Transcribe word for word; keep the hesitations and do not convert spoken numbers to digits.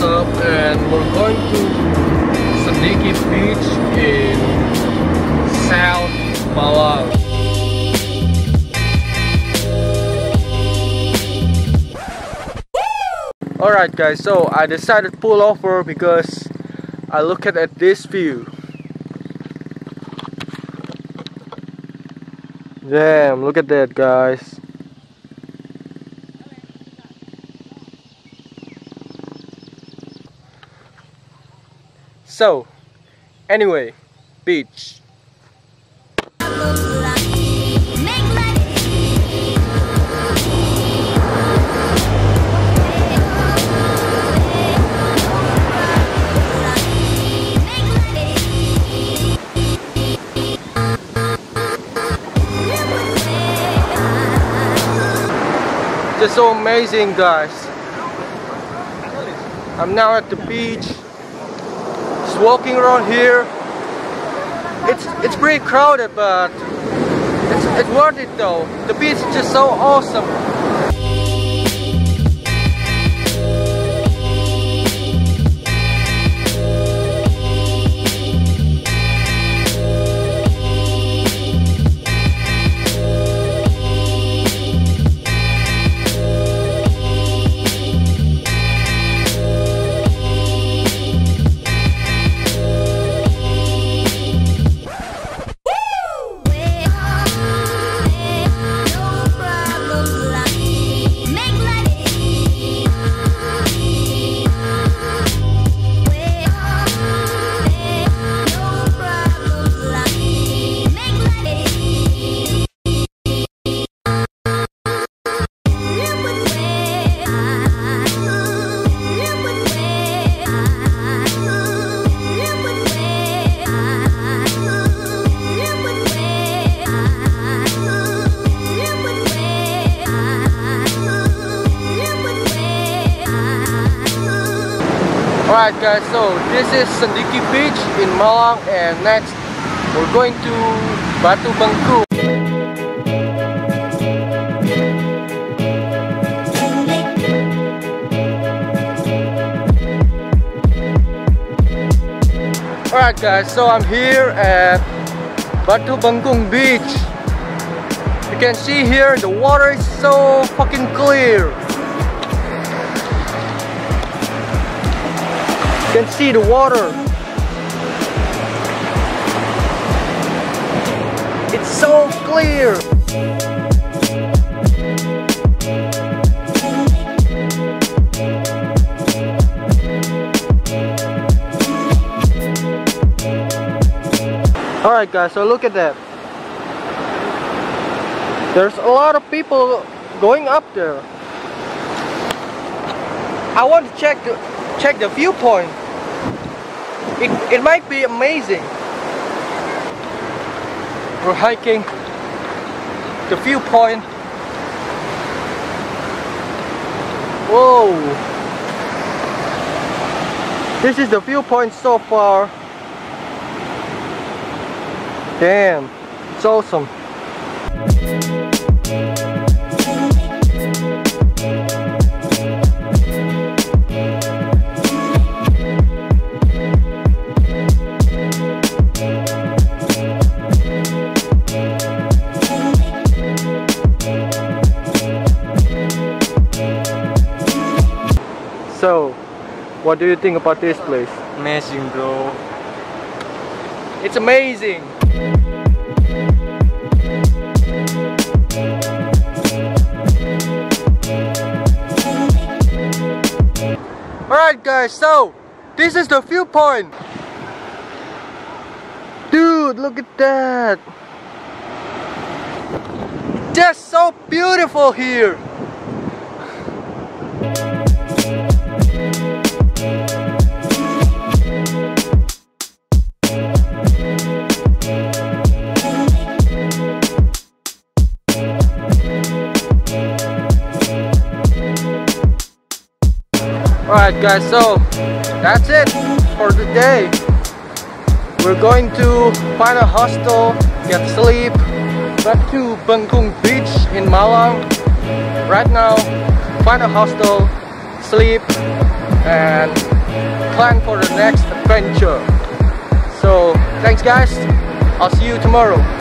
What's up, and we're going to Sendiki Beach in South Malang. Alright guys, so I decided to pull over because I looked at, at this view. Damn, look at that guys. So, anyway, beach. Just so amazing, guys. I'm now at the beach. Walking around here, it's it's pretty crowded, but it's, it's worth it though. The beach is just so awesome. Alright guys, so this is Sendiki Beach in Malang, and next we're going to Batu Bengkung. Alright guys, so I'm here at Batu Bengkung Beach. You can see here the water is so fucking clear. You can see the water. It's so clear. Alright guys, so look at that. There's a lot of people going up there. I want to check the check the viewpoint. It, it might be amazing. We're hiking the viewpoint. Whoa! This is the viewpoint so far. Damn, it's awesome. So, what do you think about this place? Amazing, bro. It's amazing. Alright guys, so this is the viewpoint. Dude, look at that. Just so beautiful here. Alright guys, so that's it for today. We're going to find a hostel, get sleep, back to Bengkung Beach in Malang. Right now, find a hostel, sleep, and plan for the next adventure. So thanks guys, I'll see you tomorrow.